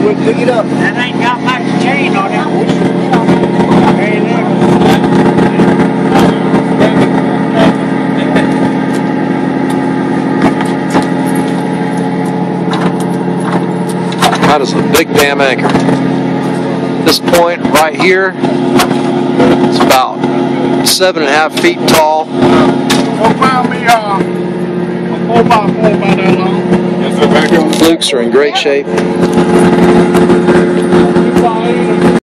and we'll pick it up. That ain't got much chain on it. Very little. That is a big damn anchor. This point right here, it's about 7.5 feet tall. Go find me a 4x4 by that long. Flukes are in great shape.